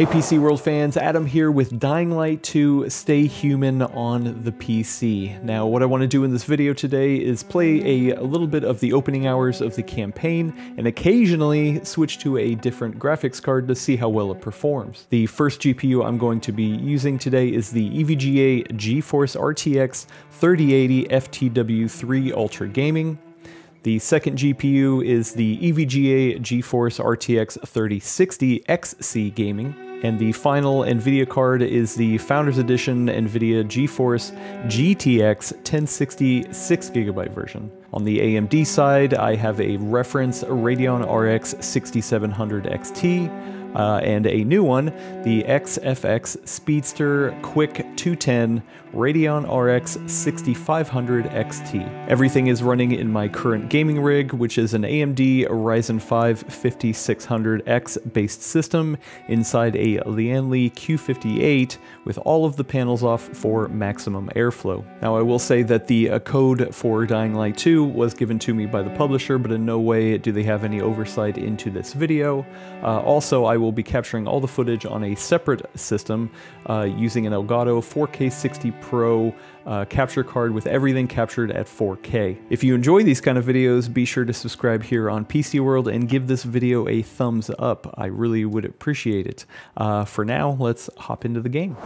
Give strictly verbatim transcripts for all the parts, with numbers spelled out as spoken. Hey PCWorld fans, Adam here with Dying Light two Stay Human on the P C. Now what I want to do in this video today is play a, a little bit of the opening hours of the campaign and occasionally switch to a different graphics card to see how well it performs. The first G P U I'm going to be using today is the E V G A GeForce R T X thirty eighty F T W three Ultra Gaming. The second G P U is the E V G A GeForce R T X thirty sixty X C Gaming. And the final NVIDIA card is the Founders Edition NVIDIA GeForce G T X ten sixty six gigabyte version. On the A M D side, I have a reference Radeon R X sixty-seven hundred X T uh, and a new one, the X F X Speedster QICK two ten Radeon R X sixty-five hundred X T. Everything is running in my current gaming rig, which is an A M D Ryzen five fifty-six hundred X based system inside a Lian Li Q fifty-eight with all of the panels off for maximum airflow. Now I will say that the uh, code for Dying Light two was given to me by the publisher, but in no way do they have any oversight into this video. Uh, also, I will be capturing all the footage on a separate system uh, using an Elgato four K sixty Pro uh, capture card with everything captured at four K. If you enjoy these kind of videos, be sure to subscribe here on PCWorld and give this video a thumbs up. I really would appreciate it. Uh, for now, let's hop into the game.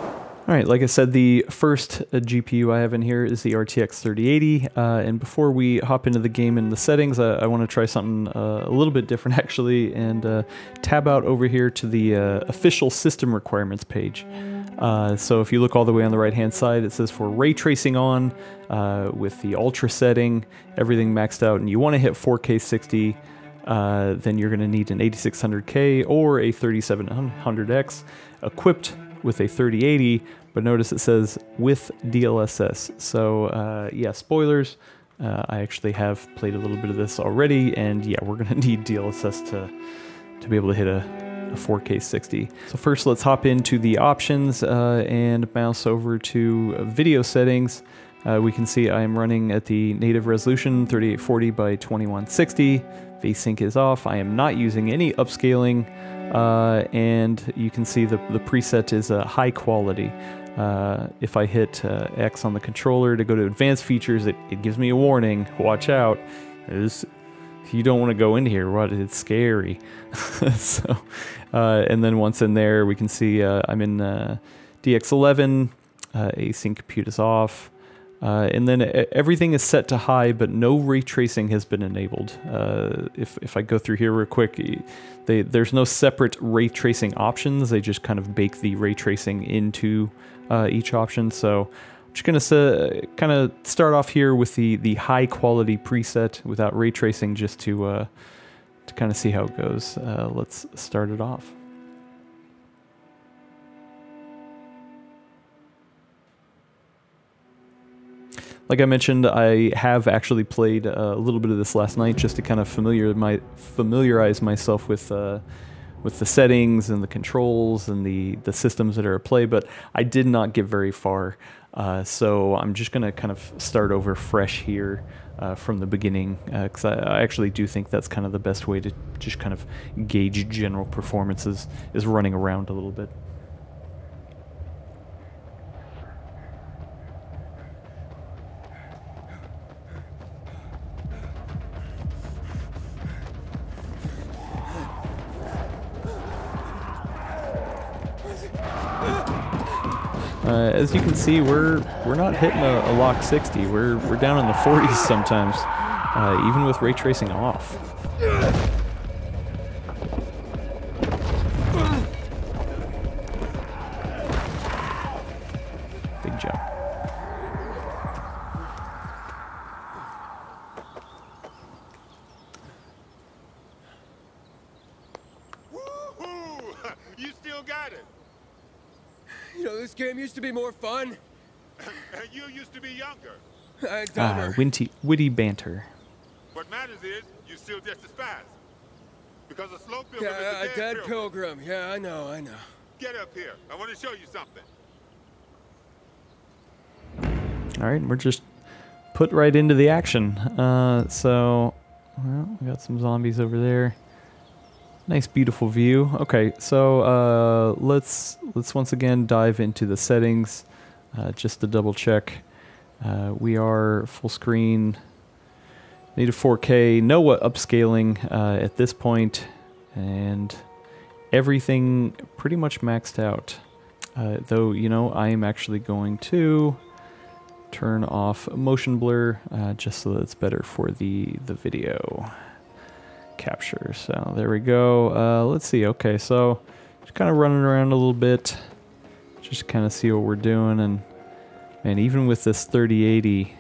All right, like I said, the first uh, G P U I have in here is the R T X thirty eighty, uh, and before we hop into the game and the settings, uh, I want to try something uh, a little bit different actually, and uh, tab out over here to the uh, official system requirements page. Uh, so if you look all the way on the right-hand side, it says for ray tracing on uh, with the ultra setting, everything maxed out, and you want to hit four K sixty. Uh, then you're going to need an eighty-six hundred K or a thirty-seven hundred X equipped with a thirty eighty, but notice it says with D L S S. So uh, yeah, spoilers, uh, I actually have played a little bit of this already, and yeah, we're going to need D L S S to, to be able to hit a, a four K sixty. So first let's hop into the options uh, and mouse over to video settings. Uh, we can see I am running at the native resolution thirty-eight forty by twenty-one sixty. VSync is off. I am not using any upscaling, uh, and you can see the, the preset is uh, high quality. Uh, if I hit uh, X on the controller to go to advanced features, it, it gives me a warning. Watch out. It's, you don't want to go in here. What? It's scary. so, uh, and then once in there, we can see uh, I'm in uh, D X eleven. Uh, async compute is off. Uh, and then everything is set to high, but no ray tracing has been enabled. Uh, if, if I go through here real quick, they, there's no separate ray tracing options. They just kind of bake the ray tracing into uh, each option. So I'm just going to kind of start off here with the, the high quality preset without ray tracing, just to, uh, to kind of see how it goes. Uh, let's start it off. Like I mentioned, I have actually played a little bit of this last night just to kind of familiar my, familiarize myself with uh, with the settings and the controls and the, the systems that are at play, but I did not get very far. Uh, so I'm just going to kind of start over fresh here uh, from the beginning, because uh, I, I actually do think that's kind of the best way to just kind of gauge general performances, is running around a little bit. Uh, as you can see, we're we're not hitting a, a lock sixty. We're we're down in the forties sometimes, uh, even with ray tracing off. Big jump. Woohoo! You still got it. You know, this game used to be more fun. You used to be younger. Uh, ah, witty, witty banter. What matters is, you're still just as fast. Because a slow pilgrim uh, is a dead, dead pilgrim. pilgrim. Yeah, I know, I know. Get up here. I want to show you something. All right, we're just put right into the action. Uh, so, well, we got some zombies over there. Nice, beautiful view. Okay, so uh, let's let's once again dive into the settings, uh, just to double check. Uh, we are full screen. Need a four K, no upscaling uh, at this point, and everything pretty much maxed out. Uh, though, you know, I am actually going to turn off motion blur uh, just so that it's better for the, the video capture. So there we go. Uh, let's see. Okay, so just kind of running around a little bit, just kind of see what we're doing. And man, even with this thirty eighty,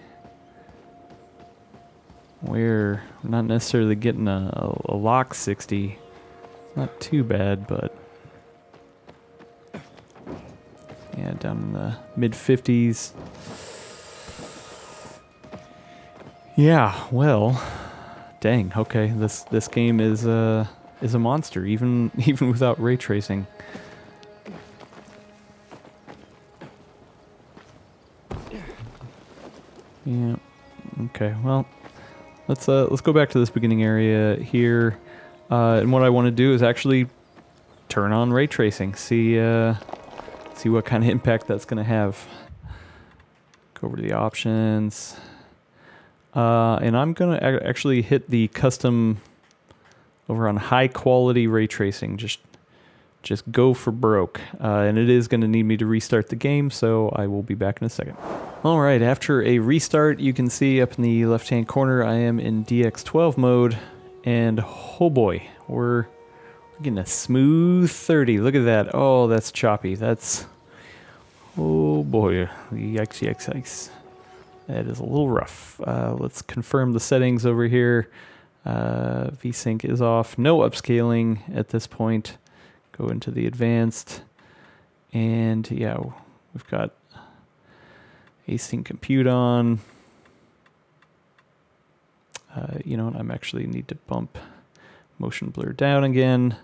we're not necessarily getting a, a lock sixty. It's not too bad, but yeah, down in the mid fifties. Yeah, well, dang. Okay, this this game is a uh, is a monster, even even without ray tracing. Yeah. Okay. Well, let's uh let's go back to this beginning area here, uh, and what I want to do is actually turn on ray tracing. See uh, see what kind of impact that's going to have. Go over to the options. Uh, and I'm going to actually hit the custom over on high quality ray tracing. Just just go for broke. Uh, and it is going to need me to restart the game, so I will be back in a second. All right, after a restart, you can see up in the left-hand corner, I am in D X twelve mode. And oh boy, we're, we're getting a smooth thirty. Look at that. Oh, that's choppy. That's, oh boy, yikes, yikes, yikes. That is a little rough. Uh, let's confirm the settings over here. Uh, VSync is off. No upscaling at this point. Go into the advanced. And yeah, we've got async compute on. Uh, you know what? I'm actually need to bump motion blur down again.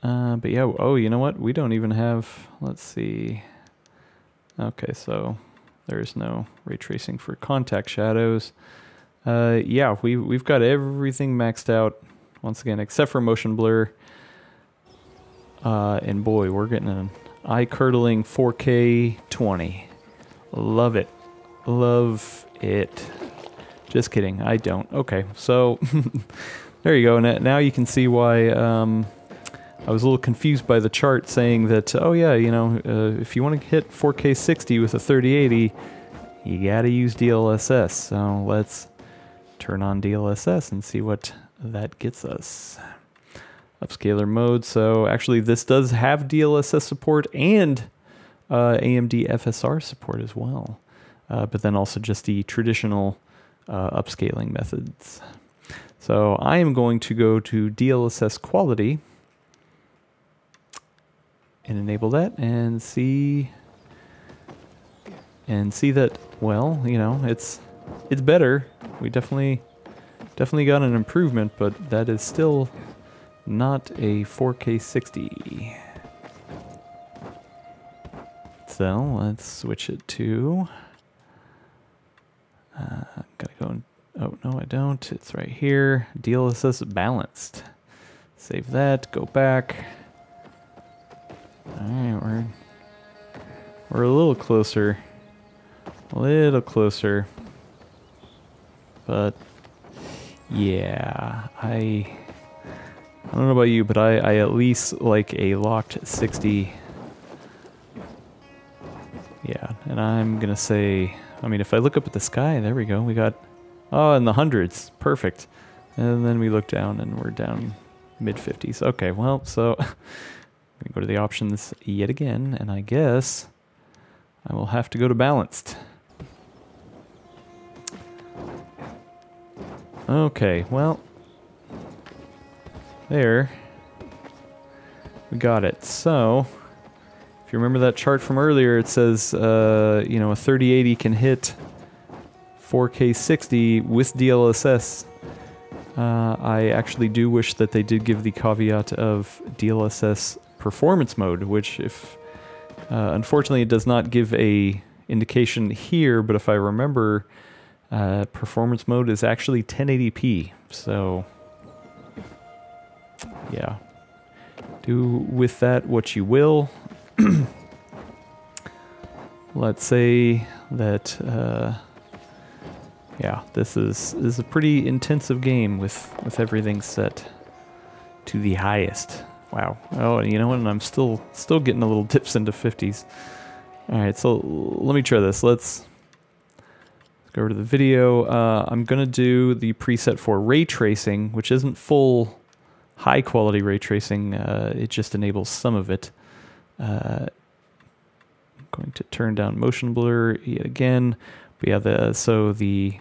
Uh, but yeah, oh, you know what? We don't even have, let's see. Okay, so there's no ray tracing for contact shadows. Uh, yeah, we, we've got everything maxed out, once again, except for motion blur. Uh, and boy, we're getting an eye-curdling four K twenty. Love it. Love it. Just kidding, I don't. Okay, so there you go. And now you can see why um, I was a little confused by the chart saying that, oh yeah, you know, uh, if you want to hit four K sixty with a thirty eighty, you gotta use D L S S. So let's turn on D L S S and see what that gets us. Upscaler mode. So actually this does have D L S S support and uh, A M D F S R support as well. Uh, but then also just the traditional uh, upscaling methods. So I am going to go to D L S S quality and enable that and see and see that, well, you know, it's it's better. We definitely definitely got an improvement, but that is still not a four K sixty. So let's switch it to uh, gotta go and, oh no I don't, it's right here, D L S S balanced. Save that, go back. Alright, we're, we're a little closer, a little closer, but yeah, I, I don't know about you, but I, I at least like a locked sixty, yeah, and I'm gonna say, I mean, if I look up at the sky, there we go, we got, oh, in the hundreds, perfect, and then we look down and we're down mid fifties, okay, well, so... I'm going to go to the options yet again, and I guess I will have to go to balanced. Okay, well, there, we got it. So, if you remember that chart from earlier, it says, uh, you know, a thirty eighty can hit four K sixty with D L S S. Uh, I actually do wish that they did give the caveat of D L S S performance mode, which if uh, unfortunately it does not give a indication here, but if I remember, uh, performance mode is actually ten eighty p, so yeah, do with that what you will. Let's say that, uh, yeah, this is, this is a pretty intensive game with, with everything set to the highest. Wow. Oh, you know what? And I'm still still getting a little dips into fifties. All right, so let me try this. Let's, let's go over to the video. Uh, I'm going to do the preset for ray tracing, which isn't full high-quality ray tracing. Uh, it just enables some of it. Uh, I'm going to turn down motion blur yet again. But yeah, the, so the...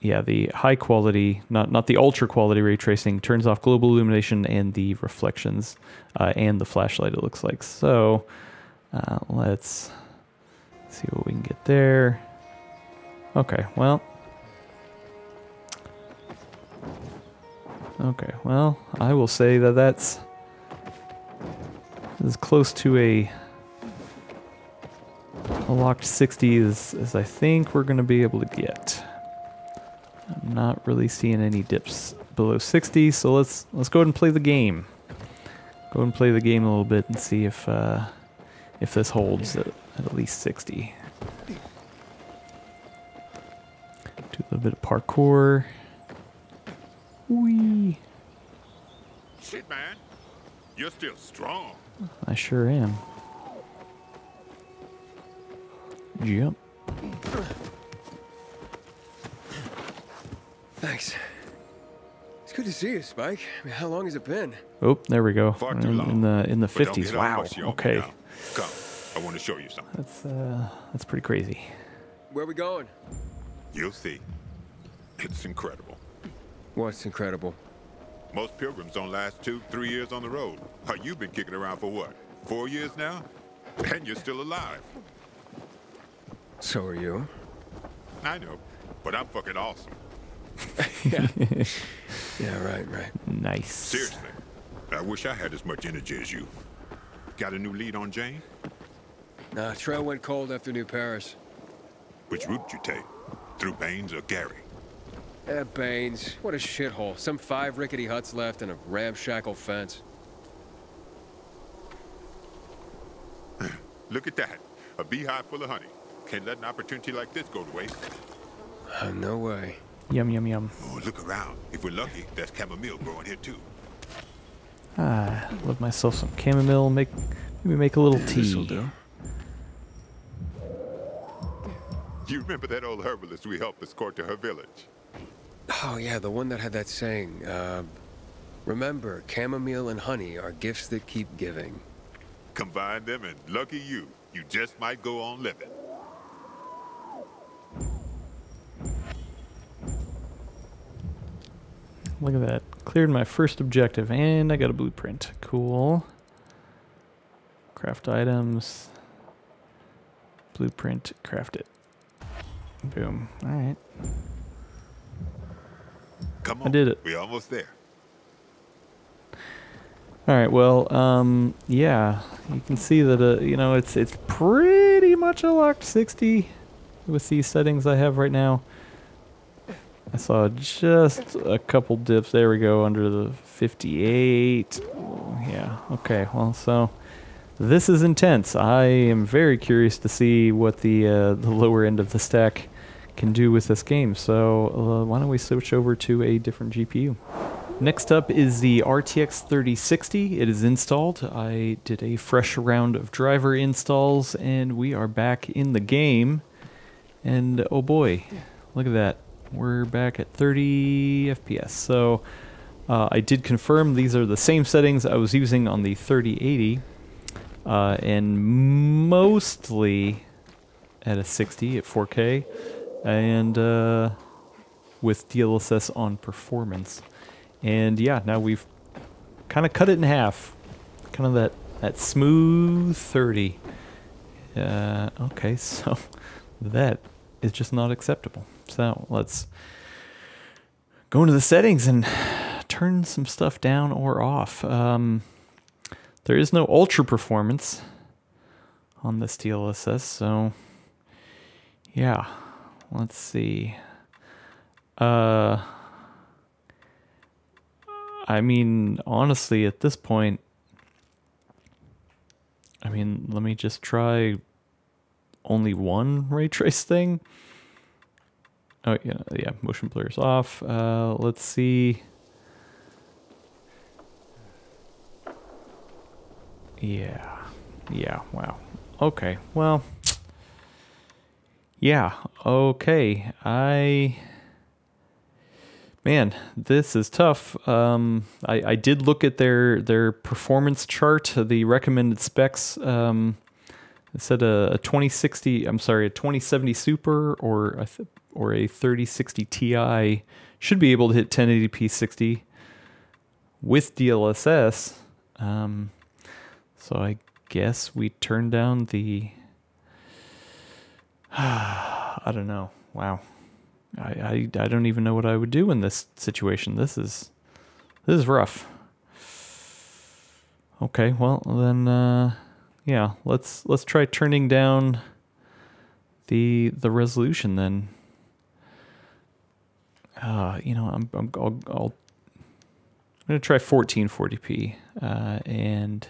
Yeah, the high quality, not not the ultra quality ray tracing, turns off global illumination and the reflections uh, and the flashlight, it looks like. So uh, let's see what we can get there. Okay, well. Okay, well, I will say that that's as close to a, a locked sixty as, as I think we're going to be able to get. I'm not really seeing any dips below sixty, so let's let's go ahead and play the game. Go ahead and play the game a little bit and see if uh, if this holds at, at least sixty. Do a little bit of parkour. Wee. Shit, man, you're still strong. I sure am. Yep. Thanks. It's good to see you, Spike. I mean, how long has it been? Oh, there we go. Far too long. In the in the fifties. Wow. Okay. Come, I want to show you something. That's uh, that's pretty crazy. Where are we going? You'll see. It's incredible. What's incredible? Most pilgrims don't last two, three years on the road. How you've been kicking around for what? Four years now, and you're still alive. So are you. I know, but I'm fucking awesome. Yeah. Yeah, right, right. Nice. Seriously, I wish I had as much energy as you. Got a new lead on Jane? Nah, trail went cold after New Paris. Which route did you take? Through Baines or Gary? Eh, Baines. What a shithole. Some five rickety huts left and a ramshackle fence. Look at that. A beehive full of honey. Can't let an opportunity like this go to waste. Uh, no way. Yum, yum, yum. Oh, look around. If we're lucky, there's chamomile growing here, too. Ah, love myself some chamomile. Make, maybe make a little tea. This'll do. You remember that old herbalist we helped escort to her village? Oh, yeah, the one that had that saying. Uh, remember, chamomile and honey are gifts that keep giving. Combine them and lucky you. You just might go on living. Look at that. Cleared my first objective, and I got a blueprint. Cool. Craft items. Blueprint. Craft it. Boom. All right. Come on. I did it. We're almost there. All right. Well, um, yeah. You can see that, uh, you know, it's it's pretty much a locked sixty with these settings I have right now. I saw just a couple dips. There we go, under the fifty-eight. Yeah, okay, well, so this is intense. I am very curious to see what the, uh, the lower end of the stack can do with this game. So uh, why don't we switch over to a different G P U? Next up is the R T X thirty sixty. It is installed. I did a fresh round of driver installs, and we are back in the game. And oh boy, look at that. We're back at thirty F P S. So uh, I did confirm these are the same settings I was using on the thirty eighty, uh, and mostly at a sixty at four K, and uh, with D L S S on performance. And yeah, now we've kind of cut it in half, kind of that that smooth thirty. Uh, okay, so that is just not acceptable. So let's go into the settings and turn some stuff down or off. Um, there is no ultra performance on this D L S S, so yeah, let's see. Uh, I mean, honestly, at this point, I mean, let me just try only one ray trace thing. Oh, yeah, yeah, motion blur's off. Uh, let's see. Yeah, yeah, wow. Okay, well, yeah, okay. I, man, this is tough. Um, I, I did look at their, their performance chart, the recommended specs. Um, it said a, a twenty sixty, I'm sorry, a twenty seventy Super or a, or a thirty sixty Ti should be able to hit ten eighty p sixty with D L S S. Um, so I guess we turn down the, I don't know. Wow. I, I, I don't even know what I would do in this situation. This is, this is rough. Okay. Well then, uh, yeah, let's, let's try turning down the, the resolution then. Uh, you know, I'm, I'm, I'll, I'll I'm going to try fourteen forty p, uh, and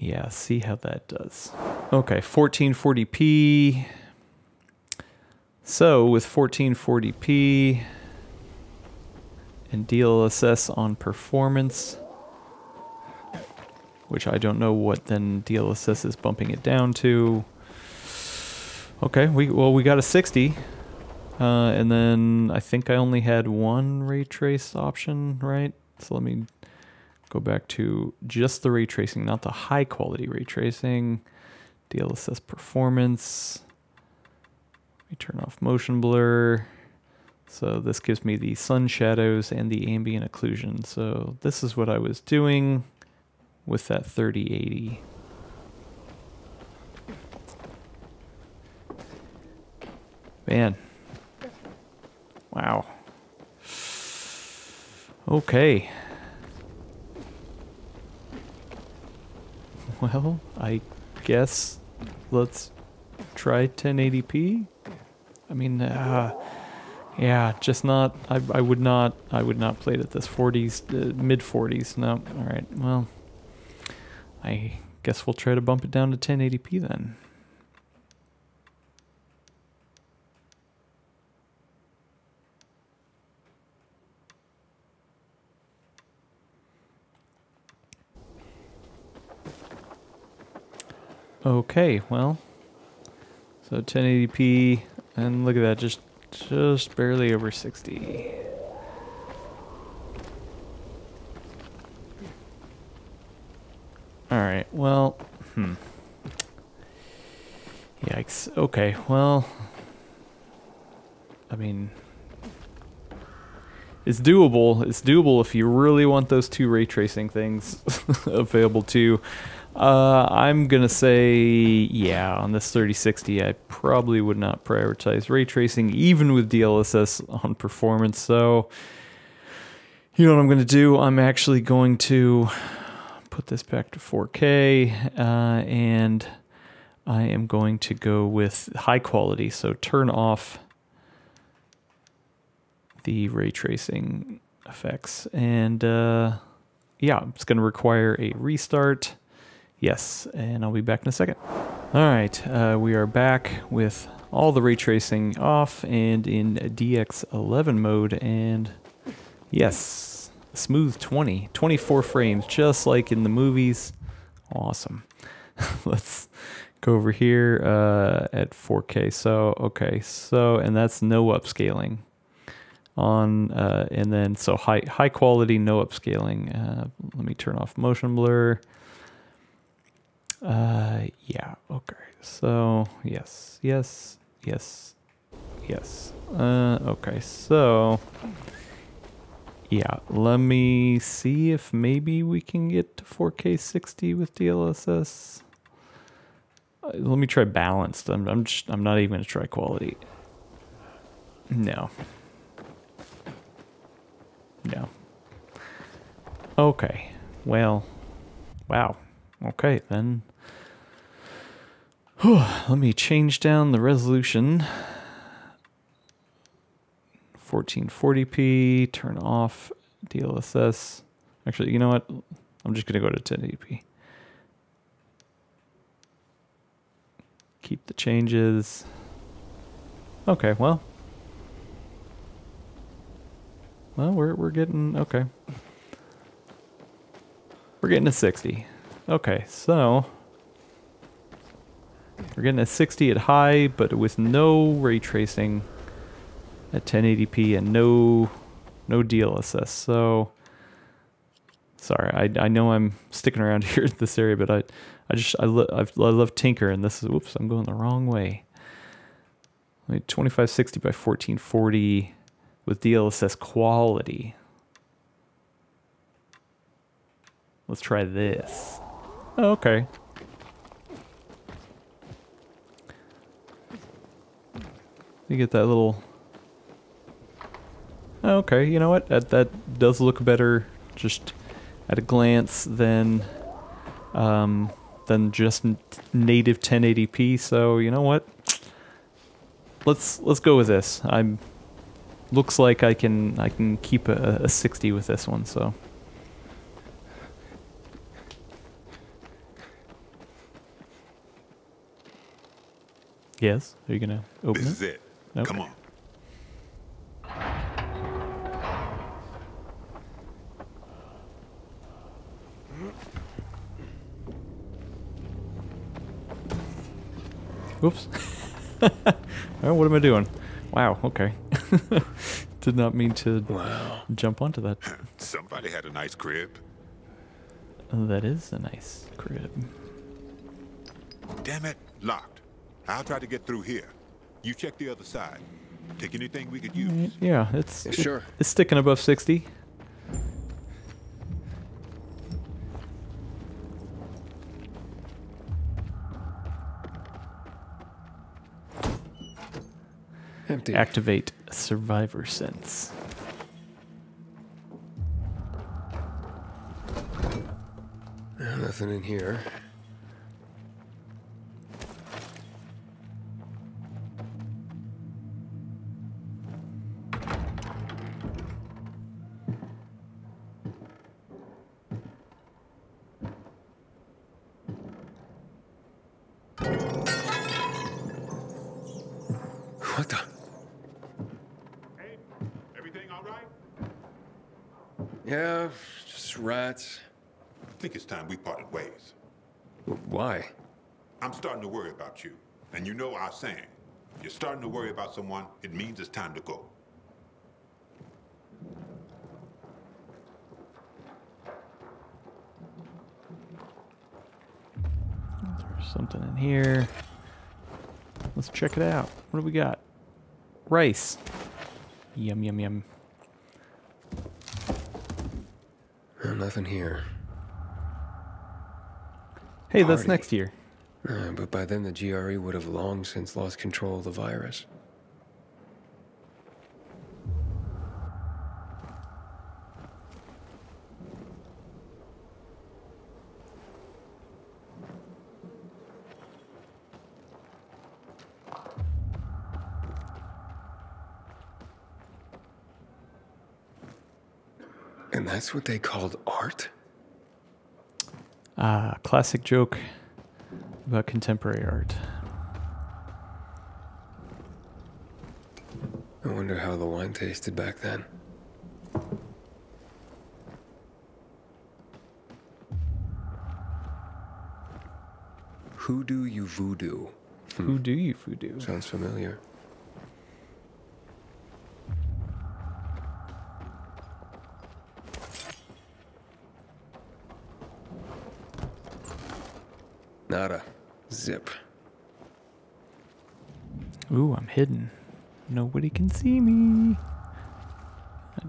yeah, see how that does. Okay, fourteen forty p. So with fourteen forty p and D L S S on performance, which I don't know what then D L S S is bumping it down to. Okay, we well, we got a sixty. Uh, and then I think I only had one ray trace option, right? So let me go back to just the ray tracing, not the high quality ray tracing. D L S S performance. Let me turn off motion blur. So this gives me the sun shadows and the ambient occlusion. So this is what I was doing with that thirty eighty. Man. Wow. Okay. Well, I guess let's try ten eighty p. I mean, uh, yeah, just not. I, I would not. I would not play it at this forties, uh, mid forties. No. All right. Well, I guess we'll try to bump it down to ten eighty p then. Okay, well, so ten eighty p, and look at that, just just barely over sixty. All right, well, hmm. Yikes. Okay, well, I mean, it's doable. It's doable if you really want those two ray tracing things available too. Uh, I'm gonna say, yeah, on this thirty sixty, I probably would not prioritize ray tracing, even with D L S S on performance. So, you know what I'm gonna do? I'm actually going to put this back to four K, uh, and I am going to go with high quality. So turn off the ray tracing effects. And, uh, yeah, it's gonna require a restart. Yes, and I'll be back in a second. All right, uh, we are back with all the ray tracing off and in D X eleven mode, and yes, smooth twenty, twenty-four frames, just like in the movies. Awesome. Let's go over here uh, at four K. So, okay, so, and that's no upscaling on, uh, and then, so high, high quality, no upscaling. Uh, let me turn off motion blur. Uh, yeah, okay, so, yes, yes, yes, yes, uh, okay, so, yeah, let me see if maybe we can get to four K sixty with D L S S. Uh, let me try balanced. I'm, I'm just, I'm not even gonna try quality. No. No. Okay, well, wow. Okay, then. Whew, let me change down the resolution. fourteen forty p, turn off D L S S. Actually, you know what? I'm just going to go to ten eighty p. Keep the changes. Okay, well. Well, we're, we're getting, okay. We're getting a sixty. Okay, so we're getting a sixty at high, but with no ray tracing at ten eighty p and no no D L S S. So sorry, I I know I'm sticking around here in this area, but I I just I lo I've, I love Tinker, and this is whoops, I'm going the wrong way. I mean, twenty-five sixty by fourteen forty with D L S S quality. Let's try this. Oh, okay. You get that little. Oh, okay, you know what? That that does look better, just at a glance, than um, than just native ten eighty p. So you know what? Let's let's go with this. I'm. Looks like I can I can keep a, a sixty with this one. So. Yes. Are you gonna open it? This is it. Nope. Come on. Oops. Oh, what am I doing? Wow. Okay. Did not mean to wow. jump onto that. Somebody had a nice crib. That is a nice crib. Damn it! Locked. I'll try to get through here. You check the other side. Take anything we could use. Yeah, it's yeah, sure. It's sticking above sixty. Empty. Activate Survivor Sense. Nothing in here. Time we parted ways. Why? I'm starting to worry about you. And you know our saying. You're starting to worry about someone, it means it's time to go. There's something in here. Let's check it out. What do we got? Rice. Yum, yum, yum. Nothing here. Hey, that's Party. next year. Uh, but by then the G R E would have long since lost control of the virus. And that's what they called art? Ah, uh, classic joke about contemporary art. I wonder how the wine tasted back then. Who do you voodoo? Hmm. Who do you voodoo? Sounds familiar. Nada. Zip. Ooh, I'm hidden. Nobody can see me. I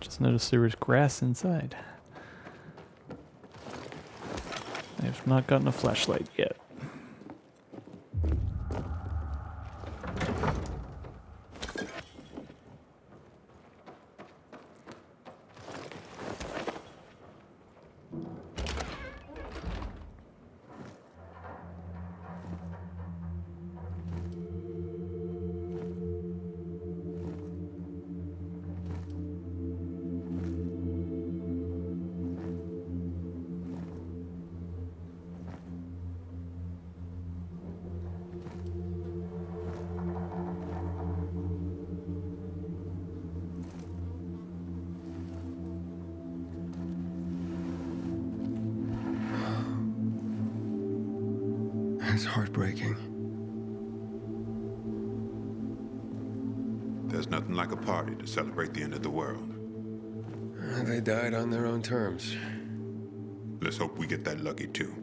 just noticed there was grass inside. I have not gotten a flashlight yet. It's heartbreaking. There's nothing like a party to celebrate the end of the world. They died on their own terms. Let's hope we get that lucky too.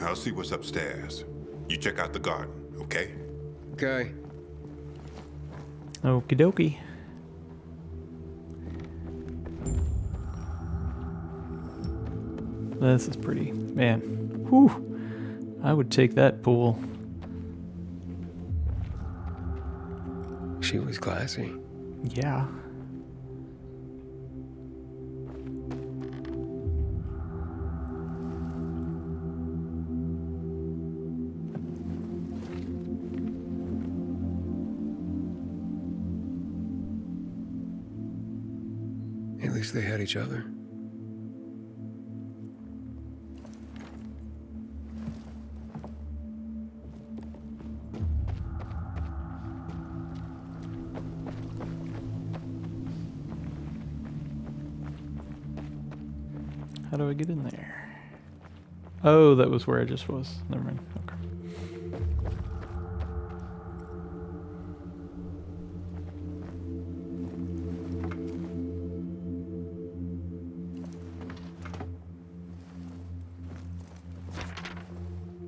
I'll see what's upstairs. You check out the garden, okay? Okay. Okie dokie. This is pretty. Man. Whew. I would take that pool. She was classy. Yeah. At least they had each other. How do I get in there? Oh, that was where I just was. Never mind. Okay.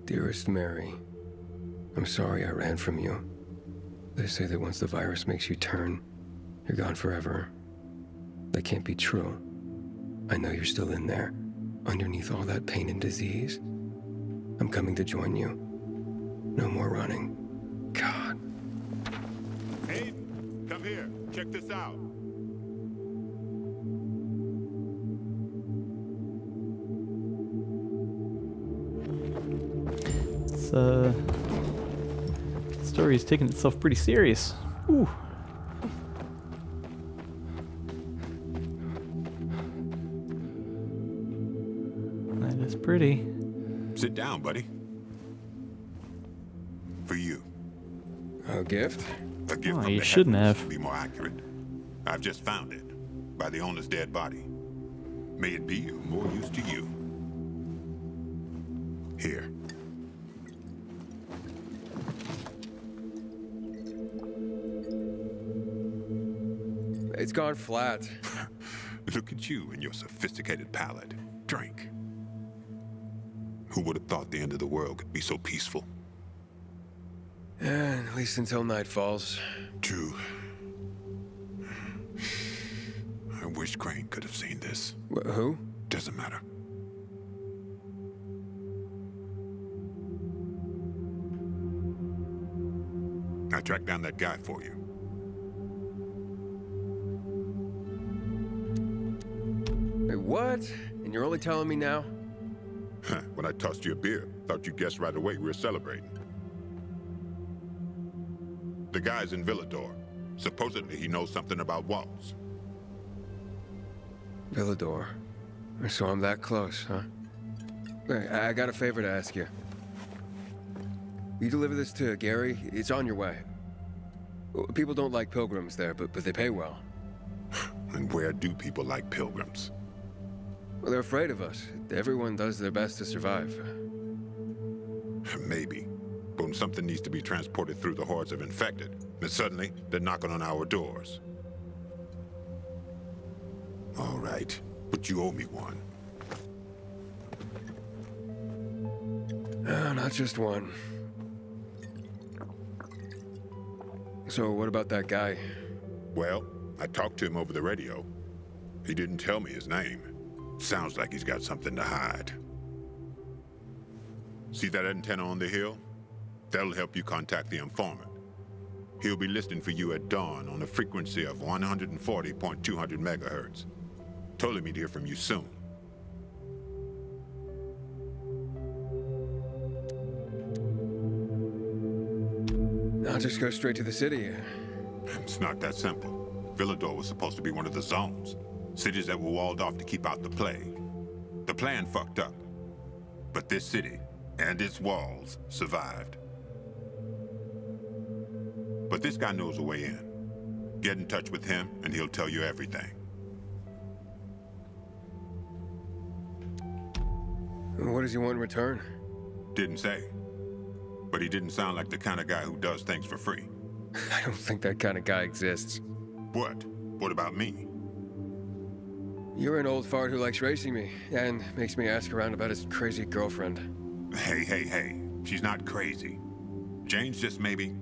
Dearest Mary, I'm sorry I ran from you. They say that once the virus makes you turn, you're gone forever. That can't be true. I know you're still in there, underneath all that pain and disease. I'm coming to join you. No more running. God. Aiden, come here. Check this out. It's, uh, the story is taking itself pretty serious. Ooh. Pretty. Sit down, buddy. For you. A gift? A gift oh, from you the shouldn't have. To be more accurate. I've just found it by the owner's dead body. May it be of more use to you. Here. It's gone flat. Look at you and your sophisticated palate. Drink. Who would have thought the end of the world could be so peaceful? Yeah, at least until night falls. True. I wish Crane could have seen this. Wh who? Doesn't matter. I tracked down that guy for you. Wait, what? And you're only telling me now? When I tossed you a beer, thought you guessed right away we were celebrating. The guy's in Villador. Supposedly he knows something about walls. Villador. So I'm that close, huh? Hey, I got a favor to ask you. You deliver this to Gary, it's on your way. People don't like pilgrims there, but, but they pay well. And where do people like pilgrims? Well, they're afraid of us. Everyone does their best to survive. Maybe. But when something needs to be transported through the hordes of infected, then suddenly they're knocking on our doors. All right, but you owe me one. Uh, not just one. So what about that guy? Well, I talked to him over the radio. He didn't tell me his name. Sounds like he's got something to hide. See that antenna on the hill? That'll help you contact the informant. He'll be listening for you at dawn on a frequency of one forty point two hundred megahertz. Told him he'd hear from you soon. I'll just go straight to the city. It's not that simple. Villador was supposed to be one of the zones. Cities that were walled off to keep out the plague. The plan fucked up, but this city and its walls survived. But this guy knows a way in. Get in touch with him and he'll tell you everything. What does he want in return? Didn't say. But he didn't sound like the kind of guy who does things for free. I don't think that kind of guy exists. What? What about me? You're an old fart who likes racing me, and makes me ask around about his crazy girlfriend. Hey, hey, hey. She's not crazy. Jane's just maybe,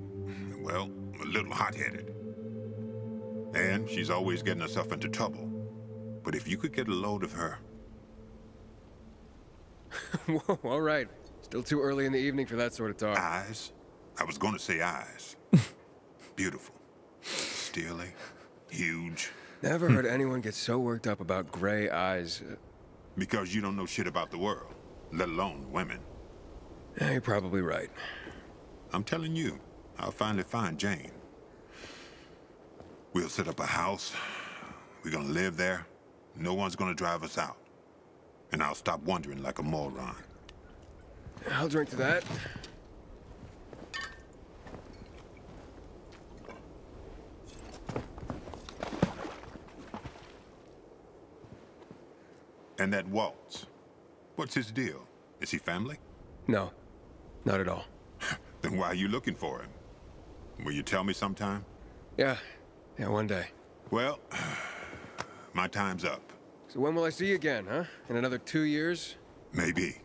well, a little hot-headed. And she's always getting herself into trouble. But if you could get a load of her... Whoa, all right. Still too early in the evening for that sort of talk. Eyes? I was going to say eyes. Beautiful. Steely. Huge. Never heard anyone get so worked up about gray eyes. Because you don't know shit about the world, let alone women. Yeah, you're probably right. I'm telling you, I'll finally find Jane. We'll set up a house. We're gonna live there. No one's gonna drive us out. And I'll stop wondering like a moron. I'll drink to that. And that Waltz, what's his deal? Is he family? No, not at all. Then why are you looking for him? Will you tell me sometime? Yeah, yeah, one day. Well, my time's up. So when will I see you again, huh? In another two years? Maybe.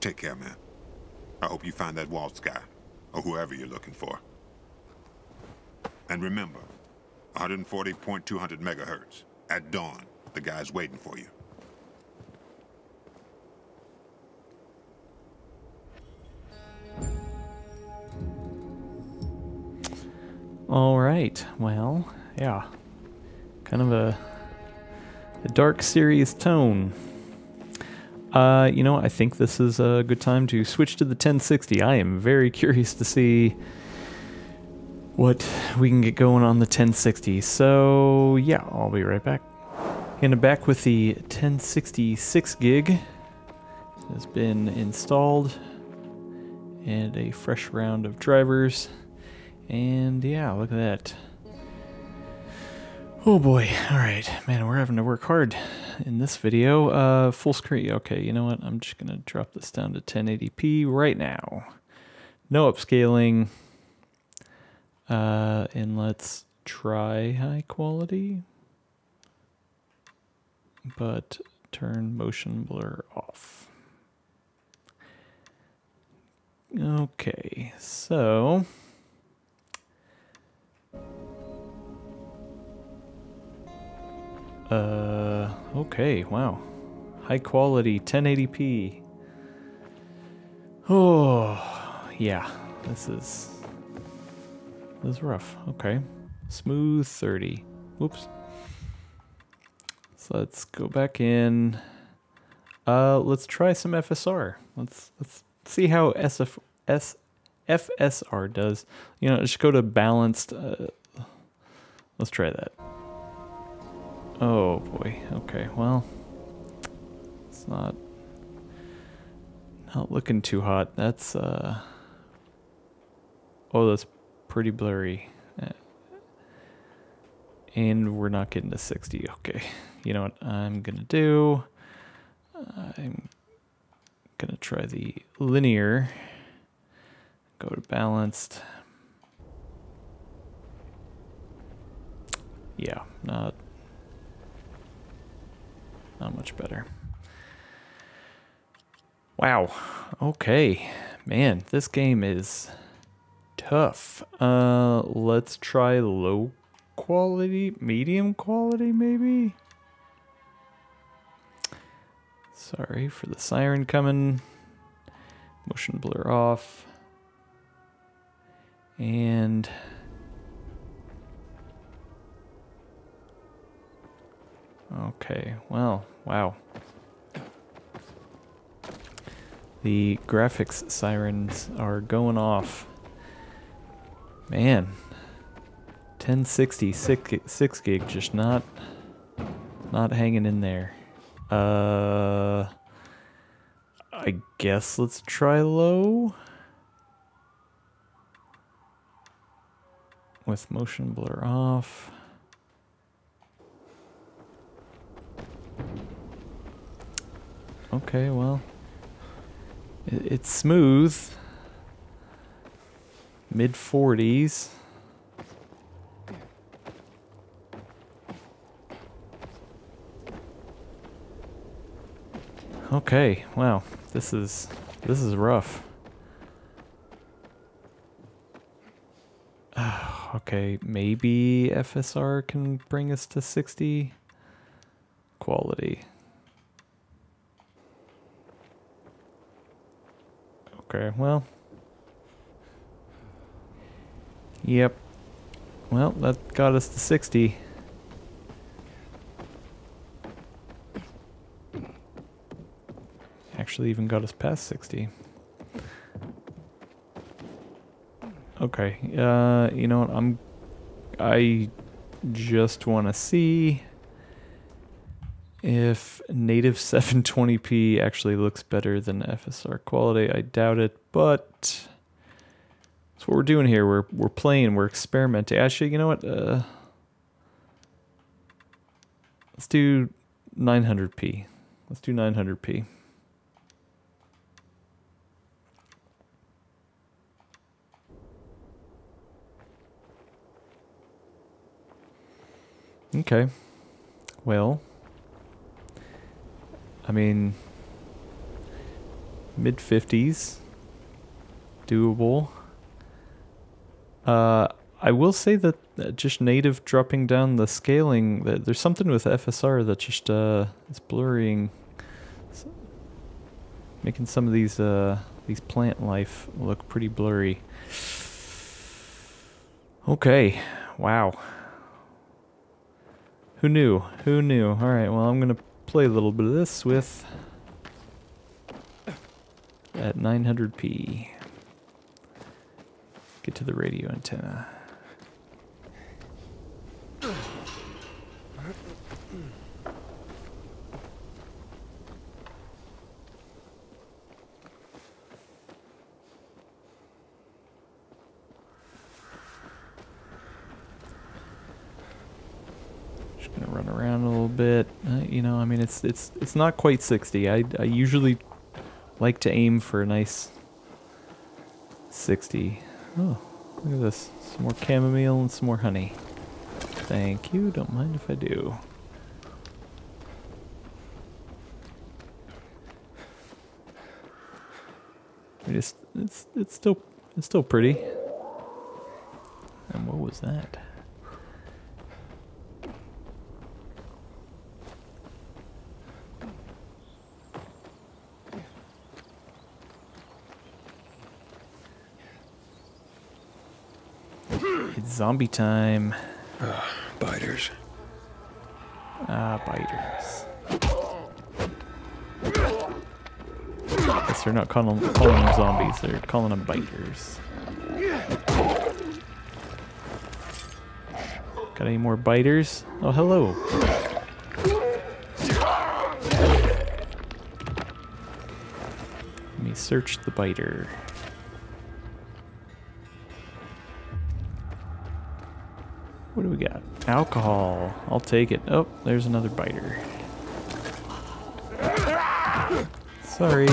Take care, man. I hope you find that Waltz guy, or whoever you're looking for. And remember, one forty point two hundred megahertz at dawn. The guy's waiting for you. All right. Well, yeah. Kind of a, a dark, serious tone. Uh, you know, I think this is a good time to switch to the ten sixty. I am very curious to see what we can get going on the ten sixty. So, yeah, I'll be right back. And I'm back with the ten sixty six gig. It has been installed and a fresh round of drivers. And yeah, look at that. Oh boy. All right, man, we're having to work hard in this video. Uh, full screen. Okay, you know what? I'm just going to drop this down to ten eighty p right now. No upscaling. Uh, and let's try high quality. But turn motion blur off. Okay, so uh okay, wow. High quality ten eighty p. Oh, yeah. This is this is rough. Okay. Smooth thirty. Whoops. So let's go back in. Uh, let's try some F S R. Let's let's see how S F S F S R does. You know, just go to balanced. Uh, let's try that. Oh boy. Okay. Well, it's not not looking too hot. That's uh. Oh, that's pretty blurry. And we're not getting to sixty. Okay, you know what I'm gonna do? I'm gonna try the linear. Go to balanced. Yeah, not not much better. Wow. Okay, man, this game is tough. Uh, let's try low. Quality, medium quality, maybe? Sorry for the siren coming. Motion blur off. And okay, well, wow. The graphics sirens are going off. Man. ten sixty six, six gig just not not hanging in there. Uh, I guess let's try low with motion blur off. Okay, well, It's smooth. mid forties. Okay, wow. This is this is rough. Okay, maybe F S R can bring us to sixty quality. Okay, well. Yep. Well, that got us to sixty. Actually even got us past sixty. Okay, uh, you know what, I'm, I just want to see if native seven twenty p actually looks better than F S R quality. I doubt it, but that's what we're doing here. We're, we're playing, we're experimenting. Actually, you know what, uh, let's do nine hundred p. Let's do nine hundred p. Okay, well, I mean, mid fifties, doable. Uh, I will say that just native dropping down the scaling, there's something with F S R that just, uh, it's blurring, it's making some of these, uh, these plant life look pretty blurry. Okay, wow. Who knew? Who knew? Alright, well, I'm gonna play a little bit of this with at nine hundred p. Get to the radio antenna. Bit, uh, you know, I mean, it's it's it's not quite sixty. I I usually like to aim for a nice sixty. Oh, look at this! Some more chamomile and some more honey. Thank you. Don't mind if I do. I mean, it's it's it's still it's still pretty. And what was that? Zombie time. Uh, biters. Ah, biters. I guess they're not calling, calling them zombies, they're calling them biters. Got any more biters? Oh, hello. Let me search the biter. What do we got? Alcohol. I'll take it. Oh, there's another biter. Sorry.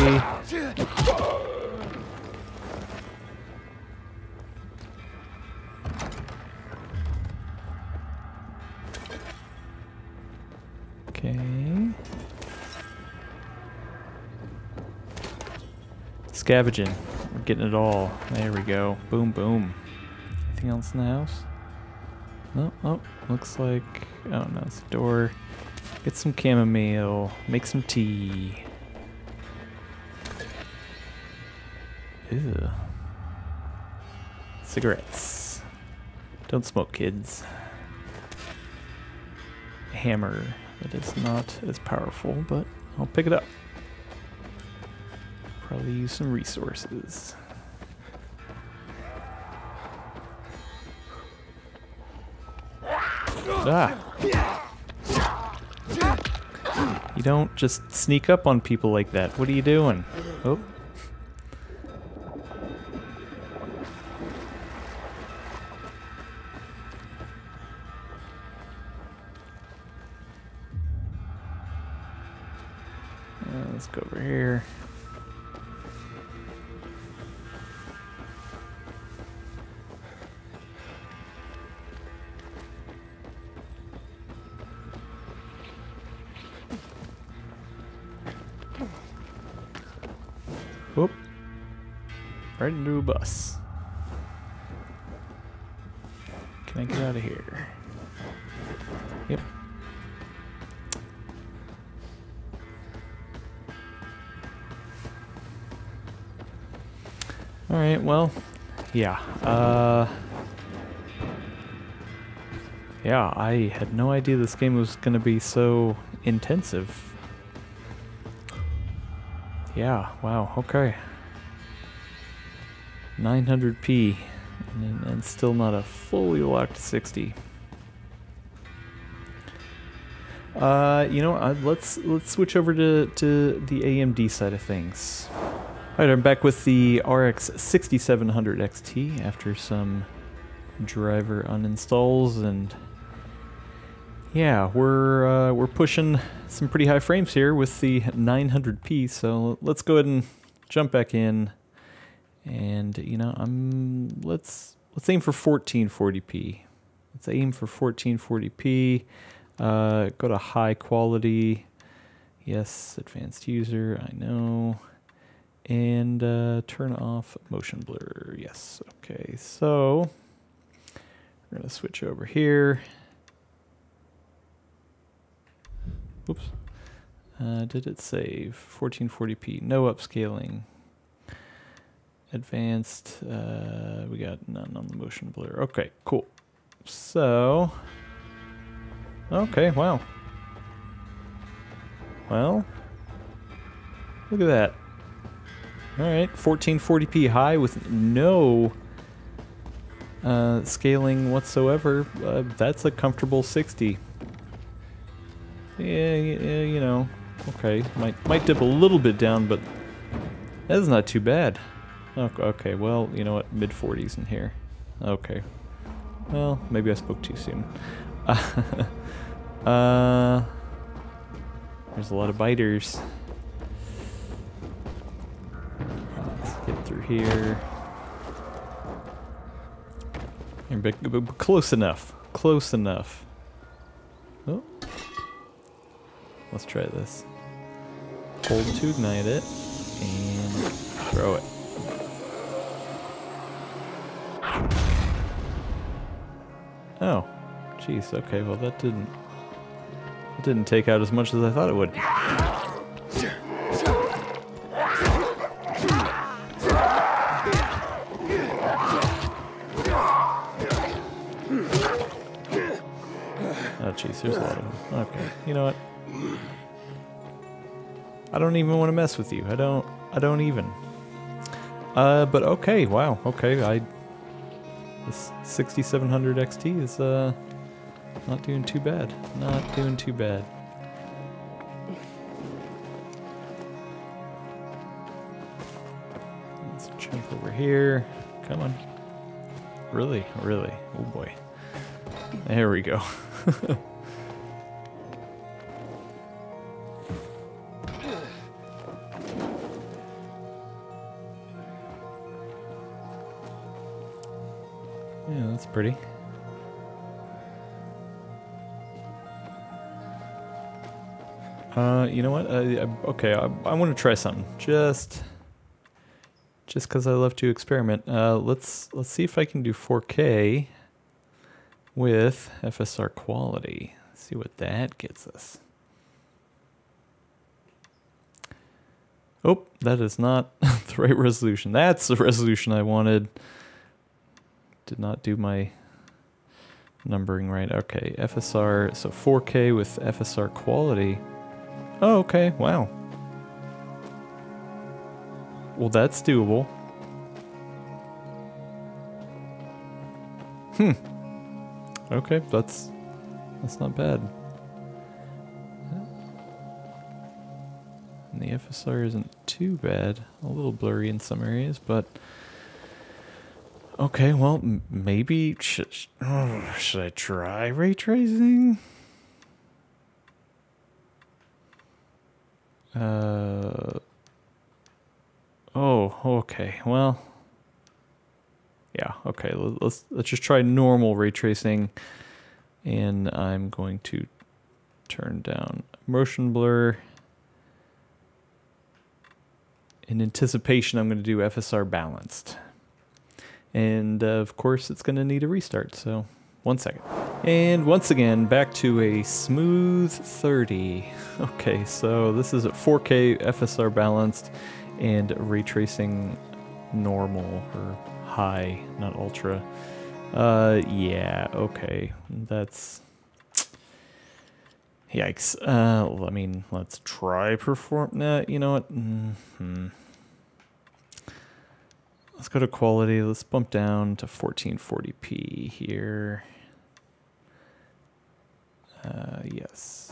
Okay. Scavenging. We're getting it all. There we go. Boom, boom. Anything else in the house? Oh, oh, looks like, oh no, it's a door. Get some chamomile, make some tea. Ew. Cigarettes. Don't smoke, kids. Hammer. That is not as powerful, but I'll pick it up. Probably use some resources. Ah. You don't just sneak up on people like that. What are you doing? Oh. Uh, let's go over here. Whoop. Right into a bus. Can I get out of here? Yep. Alright, well, yeah. Uh, yeah, I had no idea this game was going to be so intensive. Yeah, wow, okay. nine hundred p and, and still not a fully locked sixty. Uh, you know, uh, let's let's switch over to, to the A M D side of things. Alright, I'm back with the R X sixty-seven hundred X T after some driver uninstalls, and yeah, we're uh, we're pushing some pretty high frames here with the nine hundred p, so let's go ahead and jump back in. And you know, I'm let's let's aim for fourteen forty p. Let's aim for fourteen forty p. Uh, go to high quality. Yes, advanced user. I know. And uh, turn off motion blur. Yes. Okay. So we're gonna switch over here. Oops. Uh, did it save? fourteen forty p. No upscaling. Advanced, uh, we got none on the motion blur. Okay, cool. So, okay, wow. Well, look at that. All right, fourteen forty p high with no uh, scaling whatsoever. Uh, that's a comfortable sixty. Yeah, yeah, you know, okay. Might, might dip a little bit down, but that's not too bad. Okay, well, you know what, mid forties in here. Okay. Well, maybe I spoke too soon. uh, there's a lot of biters. Let's get through here. Close enough. Close enough. Oh. Let's try this. Hold to ignite it, and throw it. Oh, jeez. Okay, well that didn't it didn't take out as much as I thought it would. Oh, jeez. There's a lot of them. Okay. You know what? I don't even want to mess with you. I don't. I don't even. Uh, but okay. Wow. Okay. I. This sixty-seven hundred X T is uh, not doing too bad. Not doing too bad. Let's jump over here. Come on. Really? Really? Oh boy. There we go. Yeah, that's pretty. Uh, you know what? Uh, okay, I, I want to try something. Just, just because I love to experiment. Uh, let's let's see if I can do four K with F S R quality. Let's see what that gets us. Oh, that is not the right resolution. That's the resolution I wanted. Did not do my numbering right. Okay, F S R, so four K with F S R quality. Oh, okay, wow. Well, that's doable. Hmm. Okay, that's that's not bad. And the F S R isn't too bad. A little blurry in some areas, but okay, well, m maybe sh sh oh, should I try ray tracing? Uh, oh, okay, well, yeah, okay, let's let's just try normal ray tracing, and I'm going to turn down motion blur in anticipation I'm going to do F S R balanced. And uh, of course it's going to need a restart, so one second. And once again, back to a smooth thirty. Okay, so this is at four K F S R balanced and ray tracing normal or high, not ultra. Uh, yeah, okay, that's... Yikes. Uh, well, I mean, let's try perform... Nah, you know what? Mm-hmm. Let's go to quality. Let's bump down to fourteen forty p here. Uh, yes.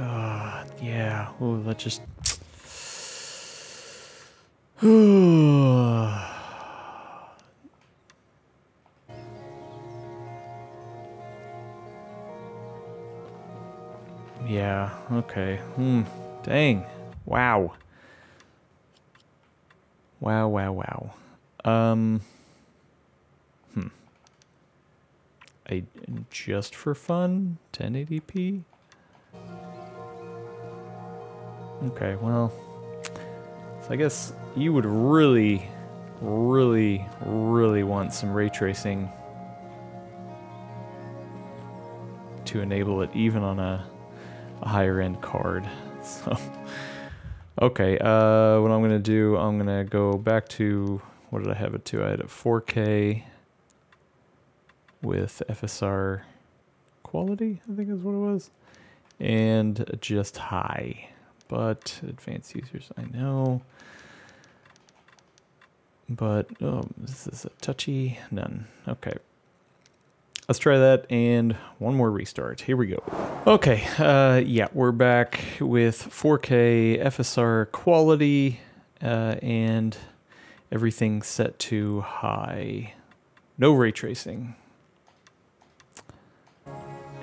Ah, uh, yeah. Oh, that just... Yeah, okay. Hmm. Dang. Wow. Wow, wow, wow. Um. Hmm. I, just for fun, ten eighty p? Okay, well. So I guess you would really, really, really want some ray tracing to enable it even on a, a higher end card. So, okay, uh, what I'm going to do, I'm going to go back to, what did I have it to? I had it four K with F S R quality, I think is what it was, and just high. But advanced users, I know. But, oh, this is a touchy, none, okay. Let's try that and one more restart. Here we go. Okay, uh, yeah, we're back with four K F S R quality uh, and everything set to high. No ray tracing.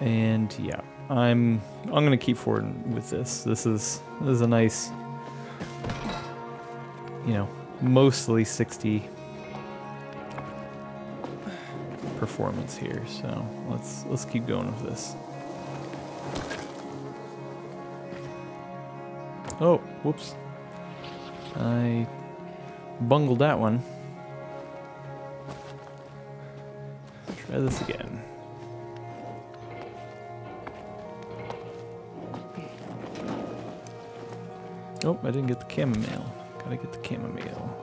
And yeah, I'm I'm gonna keep forward with this. This is this is a nice, you know, mostly sixty. Performance here, so let's let's keep going with this. Oh, whoops! I bungled that one. Try this again. Oh, I didn't get the chamomile. Gotta get the chamomile.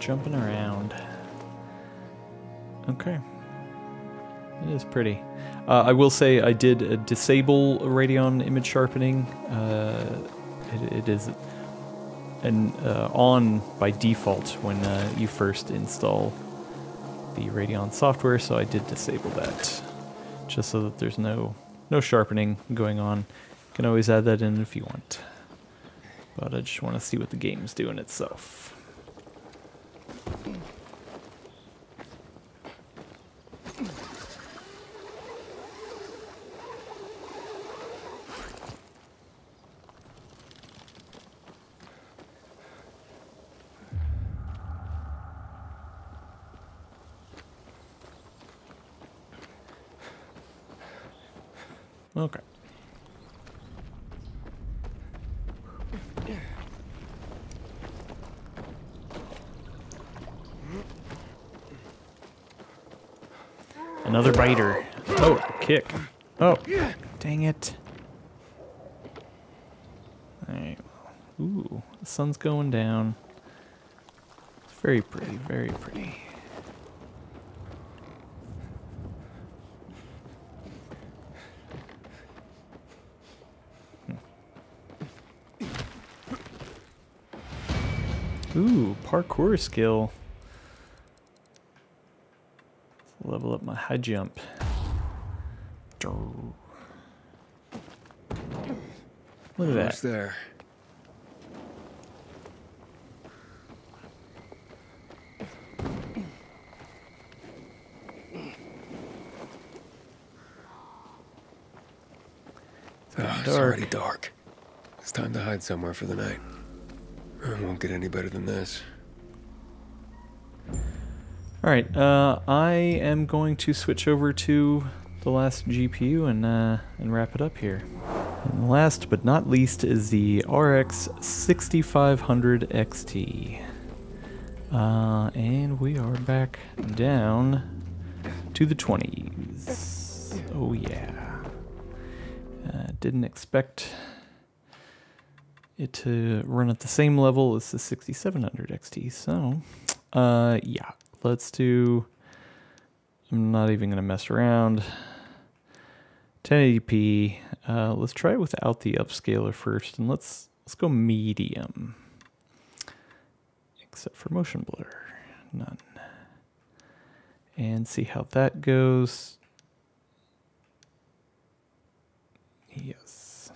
Jumping around. Okay. It is pretty. Uh, I will say I did uh, disable Radeon Image Sharpening. Uh, it, it is an, uh, on by default when uh, you first install the Radeon software, so I did disable that just so that there's no, no sharpening going on. You can always add that in if you want. But I just want to see what the game's doing itself. Okay. Another biter. Oh, kick. Oh, dang it. Alright. Ooh, the sun's going down. It's very pretty, very pretty. Ooh, parkour skill. Let's level up my high jump. Look at that. What's there? It's, oh, it's already dark. It's time to hide somewhere for the night. It won't get any better than this. Alright, uh, I am going to switch over to the last G P U and, uh, and wrap it up here. And last but not least is the R X sixty-five hundred X T. Uh, and we are back down to the twenties. Oh yeah. Uh, didn't expect it to run at the same level as the sixty-seven hundred X T, so uh, yeah, let's do, I'm not even gonna mess around, ten eighty p, uh, let's try it without the upscaler first, and let's, let's go medium, except for motion blur, none, and see how that goes. Yes.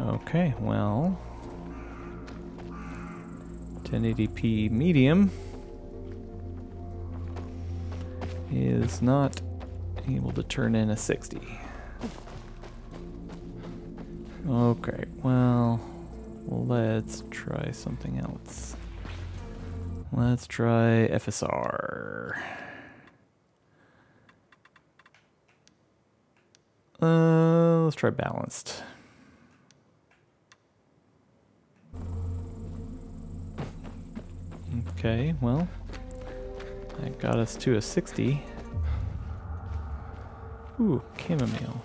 Okay, well, ten eighty p medium is not able to turn in a sixty. Okay, well, let's try something else. Let's try F S R. Uh, let's try balanced. Okay, well, that got us to a sixty. Ooh, chamomile.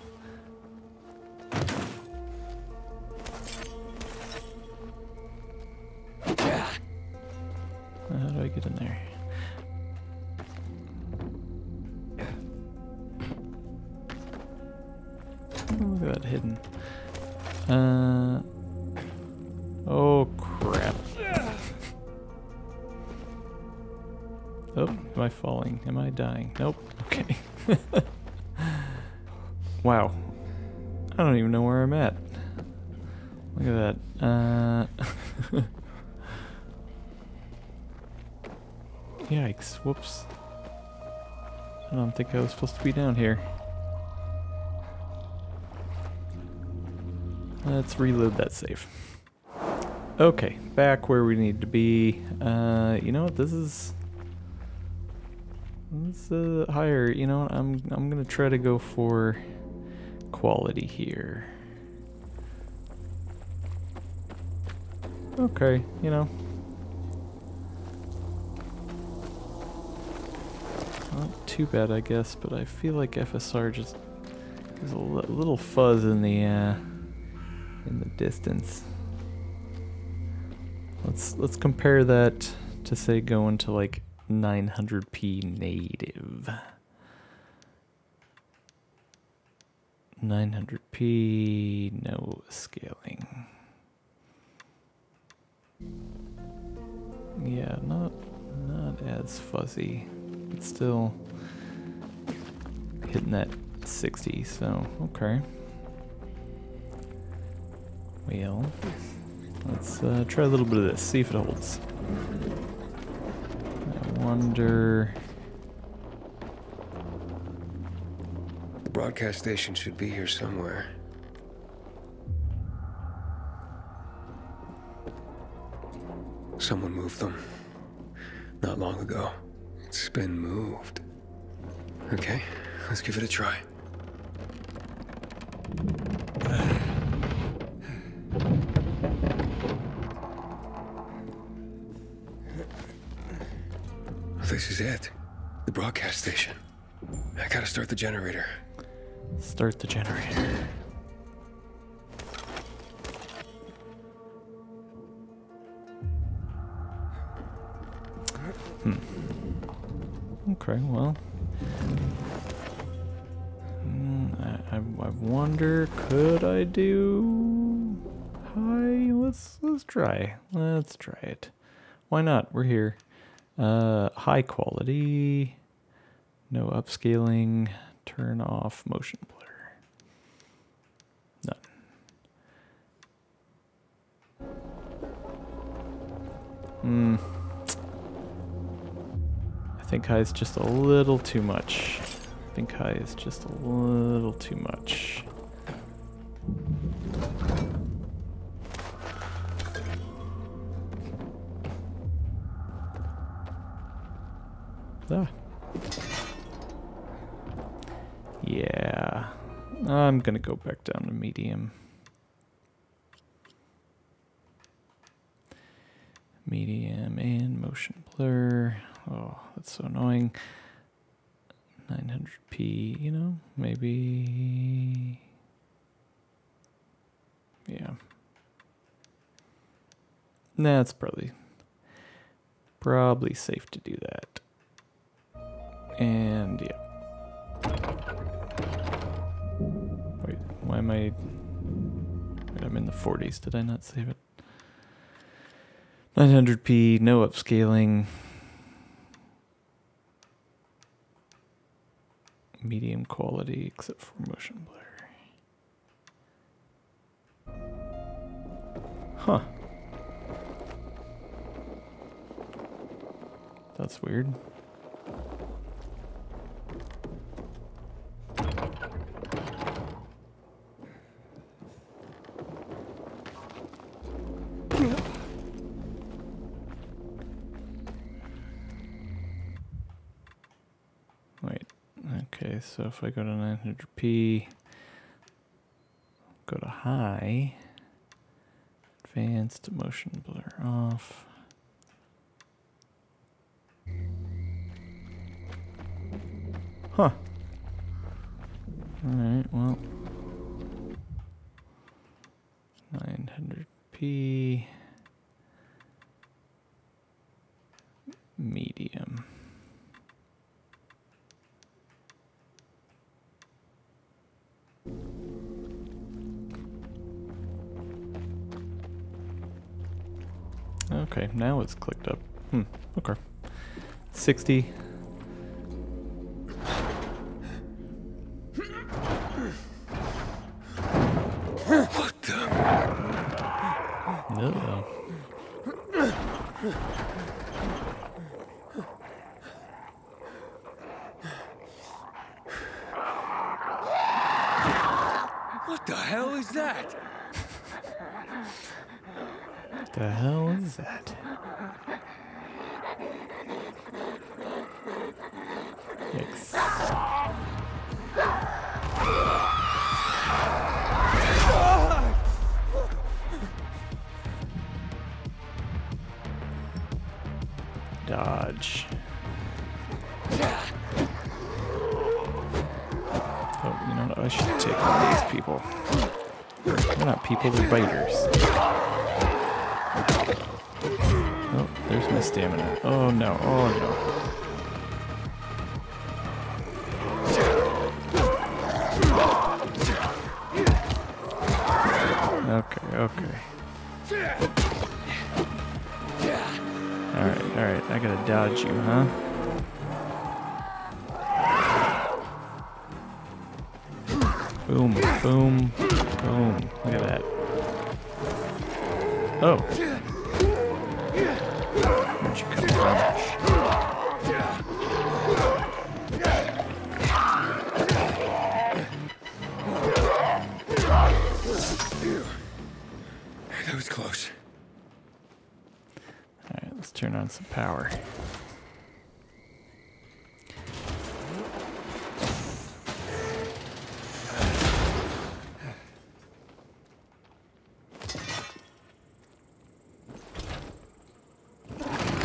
How do I get in there? Oh, look at that hidden. Uh, oh, crap. Oh, am I falling? Am I dying? Nope. Okay. Wow. I don't even know where I'm at. Look at that. Uh, yikes. Whoops. I don't think I was supposed to be down here. Let's reload that save. Okay, back where we need to be. Uh, you know what? This is... It's uh, higher, you know. I'm I'm gonna try to go for quality here. Okay, you know. Not too bad, I guess. But I feel like F S R just gives a little fuzz in the uh, in the distance. Let's let's compare that to say going to like nine hundred p native. nine hundred p, no scaling. Yeah, not not as fuzzy. It's still hitting that sixty, so okay. Well, let's uh, try a little bit of this, see if it holds. Wonder. The broadcast station should be here somewhere. Someone moved them. Not long ago. It's been moved. Okay, let's give it a try. This is it. The broadcast station. I gotta start the generator. Start the generator. Hmm. Okay, well. Mm, I, I, I wonder, could I do... Hi, let's, let's try. Let's try it. Why not? We're here. Uh, high quality, no upscaling, turn off motion blur, none. Hmm. I think high is just a little too much. I think high is just a little too much. there. Yeah, I'm gonna go back down to medium. Medium and motion blur. Oh, that's so annoying. nine hundred p, you know, maybe. Yeah. Nah, it's probably, probably safe to do that. And yeah. Wait, why am I, wait, I'm in the forties, did I not save it? nine hundred p, no upscaling. Medium quality, except for motion blur. Huh. That's weird. So if I go to nine hundred p, go to high, advanced motion blur off. Huh. Alright, well, nine hundred p, medium. Okay, now it's clicked up. Hmm, okay. sixty. What the? No. What the hell is that? What the hell is that? Yikes. Dodge. Oh, you know what? I should take one of these people. They're not people, they're biters. Oh, there's my stamina. Oh no, oh no. Okay, okay. Alright, alright, I gotta dodge you, huh? Boom, boom, boom. Look at that. Oh. Where'd you come from? That was close. Alright, let's turn on some power.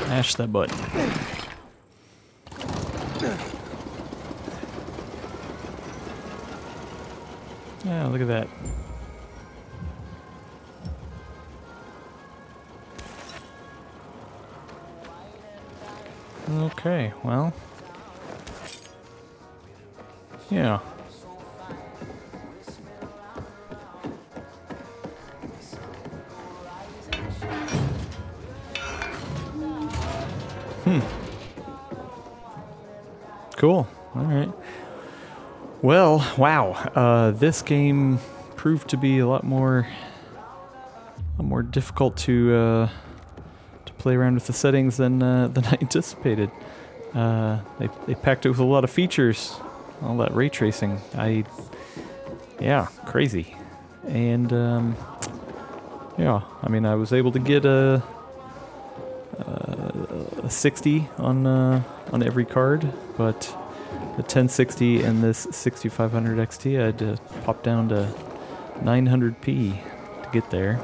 Mash that button. Yeah, look at that. Okay, well. Yeah. Cool. All right. Well, wow. Uh, this game proved to be a lot more, a lot more difficult to uh, to play around with the settings than uh, than I anticipated. Uh, they they packed it with a lot of features. All that ray tracing. I, yeah, crazy. And um, yeah, I mean, I was able to get a a, a sixty on. Uh, on every card, but the ten sixty and this sixty-five hundred X T, I had to pop down to nine hundred p to get there.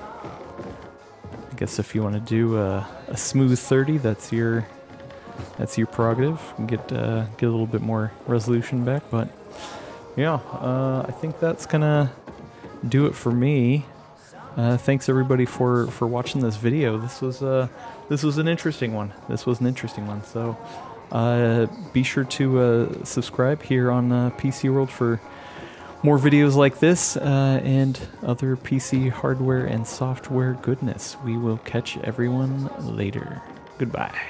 I guess if you want to do a, a smooth thirty, that's your that's your prerogative. You get uh, get a little bit more resolution back, but yeah, uh, I think that's gonna do it for me. Uh, thanks everybody for for watching this video. This was uh this was an interesting one. This was an interesting one. So uh, be sure to uh, subscribe here on uh, PCWorld for more videos like this uh, and other P C hardware and software goodness. We will catch everyone later. Goodbye.